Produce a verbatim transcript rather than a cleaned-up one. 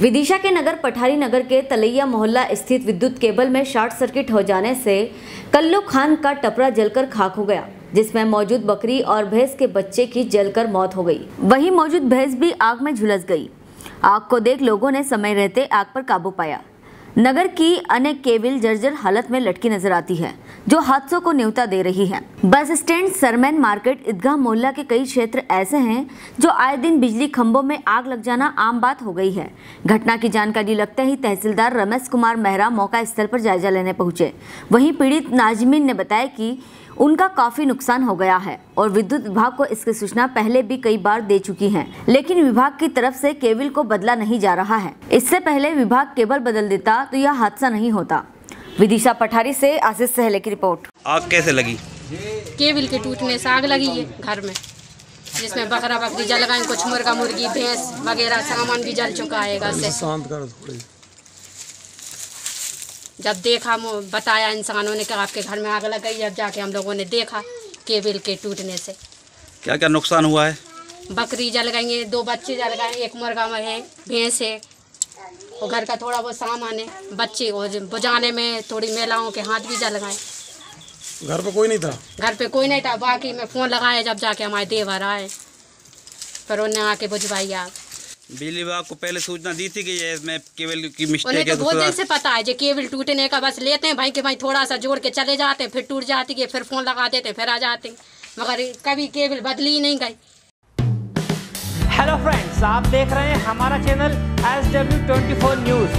विदिशा के नगर पठारी नगर के तलैया मोहल्ला स्थित विद्युत केबल में शॉर्ट सर्किट हो जाने से कल्लू खान का टपरा जलकर खाक हो गया, जिसमें मौजूद बकरी और भैंस के बच्चे की जलकर मौत हो गई। वहीं मौजूद भैंस भी आग में झुलस गई। आग को देख लोगों ने समय रहते आग पर काबू पाया। नगर की अनेक केबिल जर्जर हालत में लटकी नजर आती है, जो हादसों को न्योता दे रही है। बस स्टैंड, सरमैन मार्केट, ईदगाह मोहल्ला के कई क्षेत्र ऐसे हैं जो आए दिन बिजली खंभों में आग लग जाना आम बात हो गई है। घटना की जानकारी लगते ही तहसीलदार रमेश कुमार मेहरा मौका स्थल पर जायजा लेने पहुंचे। वहीं पीड़ित नाजमीन ने बताया कि उनका काफी नुकसान हो गया है और विद्युत विभाग को इसकी सूचना पहले भी कई बार दे चुकी हैं, लेकिन विभाग की तरफ से केबल को बदला नहीं जा रहा है। इससे पहले विभाग केबल बदल देता तो यह हादसा नहीं होता। विदिशा पठारी से आशीष सहले की रिपोर्ट। आग कैसे लगी? केबल के टूटने से आग लगी है घर में, जिसमें बकरा बकरी जल गए, कुछ मुर्गा मुर्गी भैंस वगैरह सामान भी जल चुका है। जब देखा बताया इंसानों ने कि आपके घर में आग लग गई, अब जाके हम लोगों ने देखा केबल के टूटने से क्या क्या नुकसान हुआ है। बकरी जल गई है, दो बच्चे जल गए, एक मुर्गा है, भैंस है और घर का थोड़ा बहुत सामान है। बच्चे बुझाने में थोड़ी महिलाओं के हाथ भी जल गए। घर पे कोई नहीं था? घर पे कोई नहीं था। बाकी मैं फ़ोन लगाया, जब जाके हमारे देवर आए पर उन्हें आके बुझवाई आग। बिजली विभाग को पहले सूचना दी थी कि ये इसमें केबल की मिस्टेक है। बहुत दिन से पता है जो केबल टूटने का, बस लेते हैं भाई के भाई थोड़ा सा जोड़ के चले जाते हैं, फिर टूट जाती है, फिर फोन लगा देते हैं, फिर आ जाते हैं, मगर कभी केबल बदली ही नहीं गई। हेलो फ्रेंड्स, आप देख रहे हैं हमारा channel S W twenty four news.